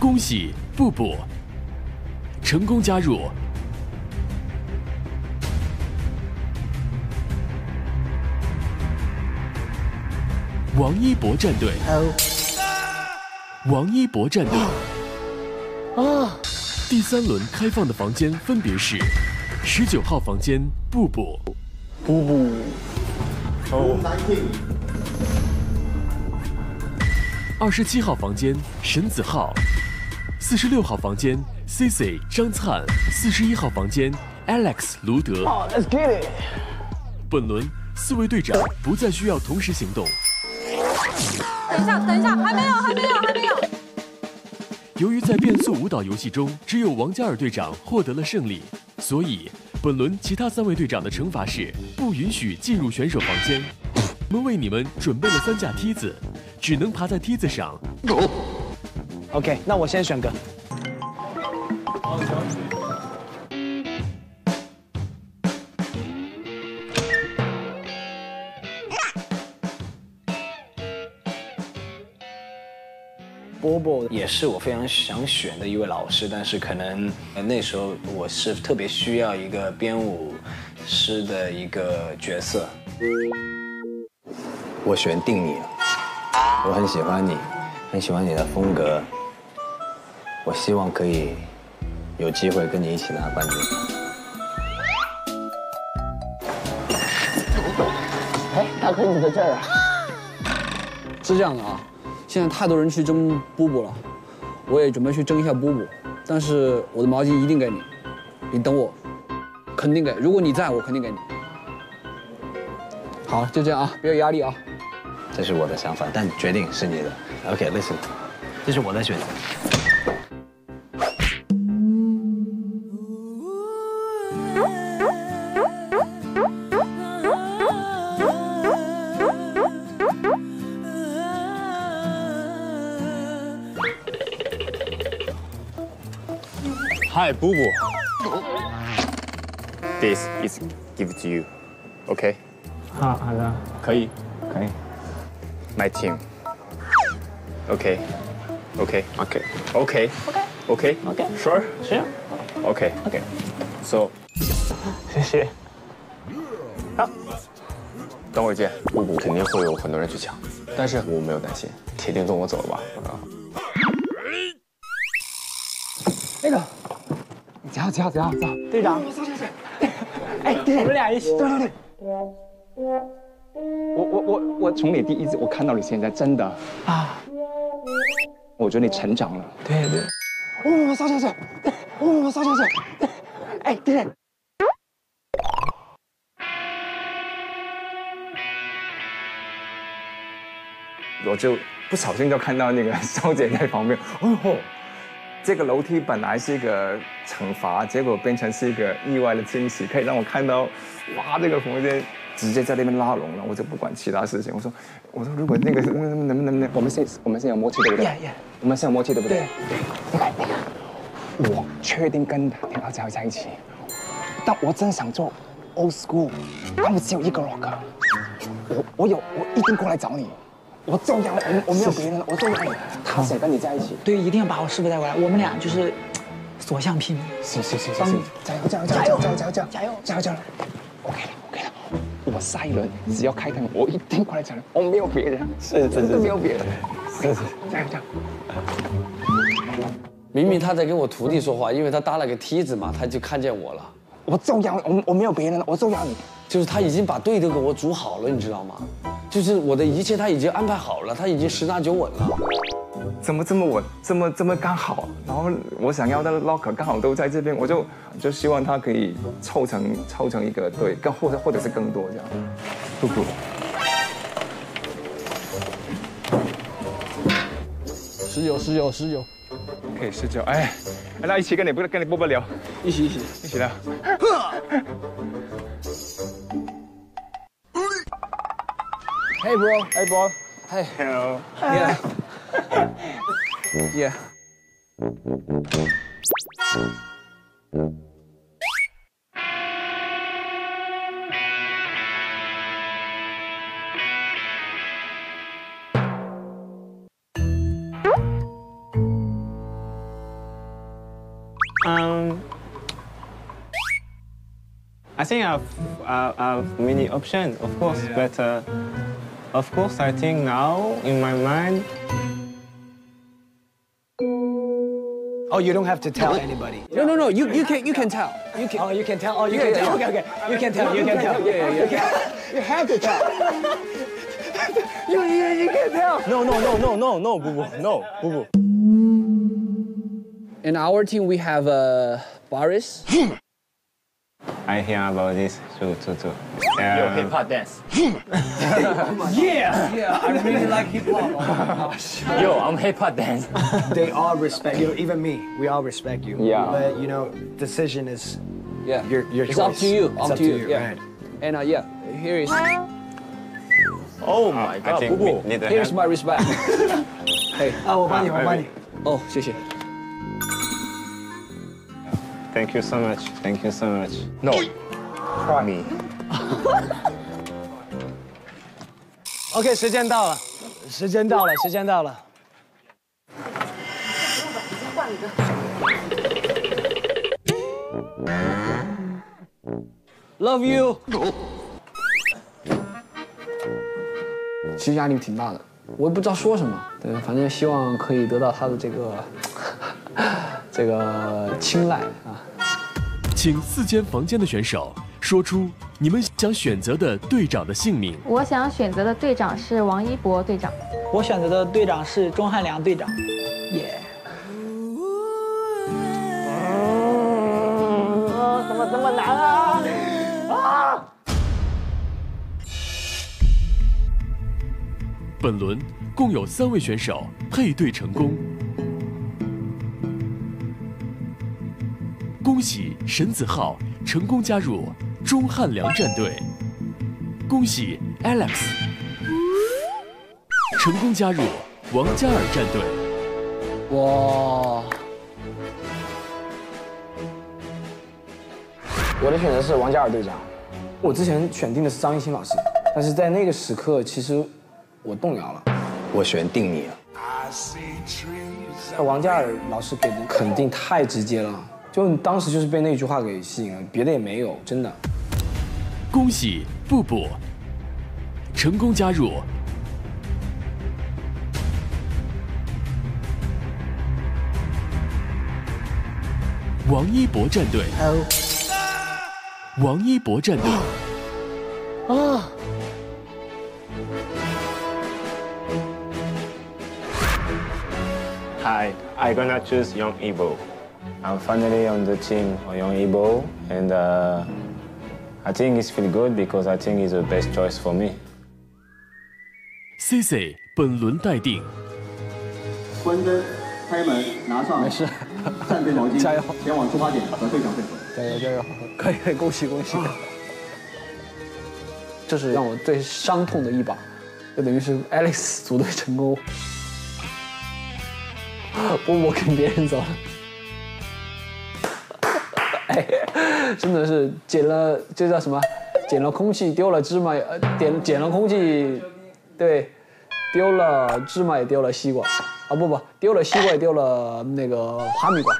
恭喜布布成功加入。 王一博战队，王一博战队。第三轮开放的房间分别是19号房间布布，27号房间沈子浩，46号房间 Cici 张灿，41号房间 Alex 卢德。Let's get it。本轮4位队长不再需要同时行动。 等一下，还没有。由于在变速舞蹈游戏中，只有王嘉尔队长获得了胜利，所以本轮其他3位队长的惩罚是不允许进入选手房间。我们为你们准备了3架梯子，只能爬在梯子上。OK， 那我先选个。波波也是我非常想选的一位老师，但是可能那时候我是特别需要一个编舞师的一个角色。我选定你，我很喜欢你，很喜欢你的风格。我希望可以有机会跟你一起拿冠军。哎，大哥你在这儿啊？是这样的啊。 现在太多人去争布布了，我也准备去争一下布布，但是我的毛巾一定给你，你等我，肯定给。如果你在我肯定给你。好，就这样啊，别有压力啊。这是我的想法，但决定是你的。OK，listen，这是我的选择。Hi, Boo Boo. This is give to you, okay? 好的。可以。My team. Okay. Sure. Okay. So. 谢谢。好。等我见。布布肯定会有很多人去抢，但是我没有担心，铁定跟我走了吧？那个。 走！队长，哎，我们俩一起，对。我从你第一次我看到你现在真的啊，我觉得你成长了。对。我上去，哎，对。我就不小心就看到那个肖姐在旁边，哦吼。 这个楼梯本来是一个惩罚，结果变成是一个意外的惊喜，可以让我看到，哇，这个房间直接在那边拉拢了，我就不管其他事情。我说，如果那个能不能，我们现在有默契对不对？ Yeah. 我们现在有默契对不对？对。我确定跟他要在一起，但我真想做 old school， 但我只有一个 rocker， 我一定过来找你。 我重要，我没有别人了，我重要你。他想跟你在一起，对，一定要把我师傅带过来。我们俩就是所向披靡。行，加油 ！OK 了，我下一轮只要开灯，我一定过来抢人。我没有别人，是没有别人，是加油！明明他在跟我徒弟说话，因为他搭了个梯子嘛，他就看见我了。我重要，我没有别人了，我重要你。就是他已经把队都给我组好了，你知道吗？ 就是我的一切，他已经安排好了，他已经10拿9稳了。怎么这么稳，这么刚好？然后我想要的 locker 刚好都在这边，我就希望他可以凑成一个队，或者是更多这样。布布，19，可以19，哎，那一起跟你波波聊，一起聊。Hey bro, hey bro, hey. Hello. Yeah. Yeah. I think I've many options, of course, yeah. But of course, I think now in my mind. Oh, you don't have to tell anybody. No, no, no. You can tell. You can. Oh, you can tell. Oh, you can tell. Okay, okay. You can tell. You can tell. Yeah, yeah, yeah. You have to tell. You can tell. No, no, no, no, no, no, boo boo. No, boo boo. In our team, we have Boris. I hear about this too. Your hip hop dance. Yeah, yeah. I really like hip hop. Yo, I'm hip hop dance. They all respect you. Even me, we all respect you. Yeah. But you know, decision is your choice. It's up to you. It's up to you. Yeah. Right. And yeah, here is. Oh my God, Bubu. Here's my wristband. Hey. Oh,我帮你。哦，谢谢。 Thank you so much. Thank you so much. No, try me. OK， 时间到了，时间到了，时间到了。换一个。Love you。其实压力挺大的，我也不知道说什么。对，反正希望可以得到他的这个。 这个青睐啊！请4间房间的选手说出你们想选择的队长的姓名。我想选择的队长是王一博队长。我选择的队长是钟汉良队长。耶！怎么这么难啊？啊！本轮共有3位选手配对成功。 恭喜沈子浩成功加入钟汉良战队，恭喜 Alex 成功加入王嘉尔战队。哇！我的选择是王嘉尔队长。我之前选定的是张艺兴老师，但是在那个时刻，其实我动摇了。我选定你了。王嘉尔老师给的肯定太直接了。 就你当时就是被那句话给吸引了，别的也没有，真的。恭喜布布成功加入王一博战队。王一博战队。啊！Hi, I'm gonna choose Young Ibo. I'm finally on the team for Young Ibo, and I think it's feel good because I think it's the best choice for me. CC 本轮待定。关灯，开门，拿上。没事。战队毛巾，加油！前往出发点和队长汇合。加油加油！可以可以，恭喜恭喜！这是让我最伤痛的一把，就等于是 Alex 组队成功，我跟别人走了。 真的是捡了，这叫什么？捡了空气，丢了芝麻，捡了空气，对，丢了芝麻也丢了西瓜，啊不不，丢了西瓜也丢了那个哈密瓜。